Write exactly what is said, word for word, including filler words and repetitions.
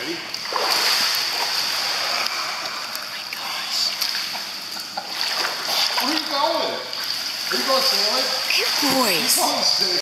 Ready? Oh my gosh. Where are you going? Are you going, Stanley? Good boys.